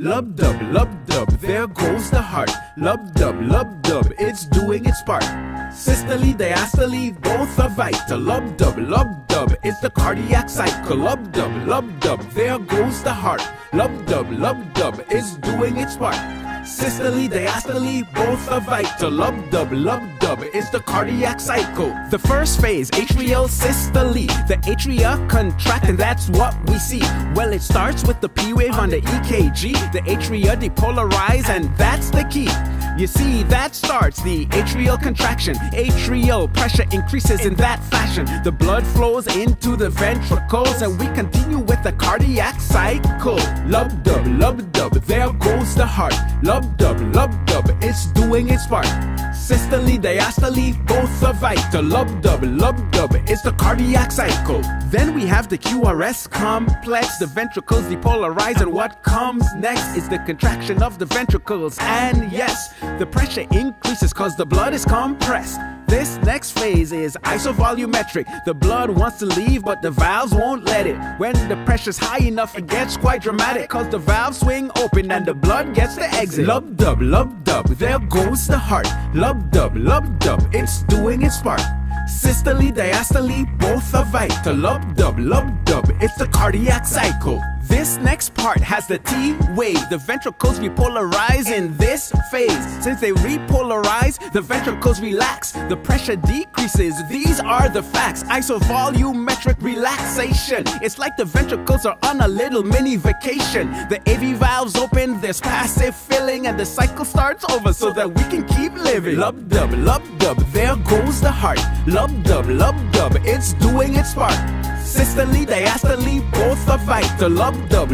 Lub dub, there goes the heart. Lub dub, it's doing its part. Systole, diastole, both are vital. Lub dub, it's the cardiac cycle. Lub dub, there goes the heart. Lub dub, it's doing its part. Systole, diastole, both are vital. Lub dub, it's the cardiac cycle. The first phase, atrial systole. The atria contract, and that's what we see. Well, it starts with the P wave on the EKG. The atria depolarize, and that's the key. You see, that starts the atrial contraction. Atrial pressure increases in that fashion. The blood flows into the ventricles, and we continue with the cardiac cycle. Lub dub, there goes the heart. Lub dub, it's doing its part. Systole, diastole, both are vital. Lub dub, it's the cardiac cycle. Then we have the QRS complex. The ventricles depolarize, and what comes next is the contraction of the ventricles. And yes, the pressure increases cause the blood is compressed. This next phase is isovolumetric. The blood wants to leave, but the valves won't let it. When the pressure's high enough, it gets quite dramatic, cause the valves swing open and the blood gets the exit. Lub dub, there goes the heart. Lub dub, it's doing its part. Systole, diastole, both are vital. Lub dub, it's the cardiac cycle. This next part has the T wave. The ventricles repolarize in this phase. Since they repolarize, the ventricles relax. The pressure decreases, these are the facts. Isovolumetric relaxation. It's like the ventricles are on a little mini vacation. The AV valves open, there's passive filling, and the cycle starts over so that we can keep living. Lub dub, there goes the heart. Lub dub, it's doing its part. Systole, diastole, both are vital. Lub dub,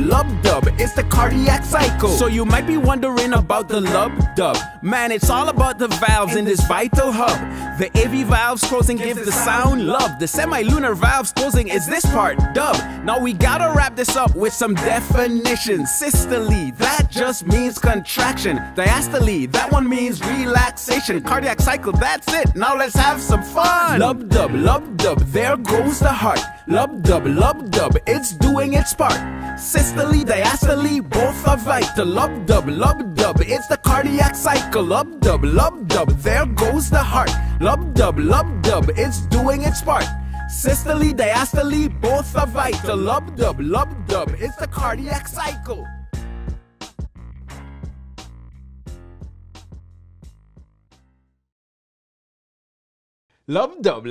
it's the cardiac cycle. So you might be wondering about the lub dub. Man, it's all about the valves in this vital hub. The AV valves closing gives the sound lub. The semilunar valves closing is this part dub. Now we gotta wrap this up with some definitions. Systole, that just means contraction. Diastole, that one means relaxation. Cardiac cycle, that's it. Now let's have some fun. Lub dub, there goes the heart. Lub dub, it's doing its part. Systole, diastole, both are vital. Lub dub, it's the cardiac cycle. Lub dub, there goes the heart. Lub dub, it's doing its part. Systole, diastole, both are vital. Lub dub, it's the cardiac cycle. Lub dub,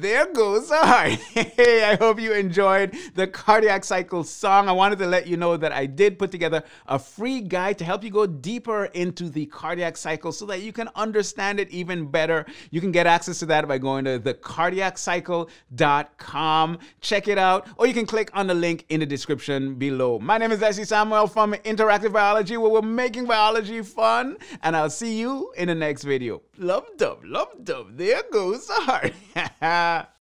there goes the heart. Hey, I hope you enjoyed the Cardiac Cycle song. I wanted to let you know that I did put together a free guide to help you go deeper into the cardiac cycle so that you can understand it even better. You can get access to that by going to thecardiaccycle.com. Check it out, or you can click on the link in the description below. My name is Jesse Samuel from Interactive Biology, where we're making biology fun, and I'll see you in the next video. Lub dub, there goes. Sorry.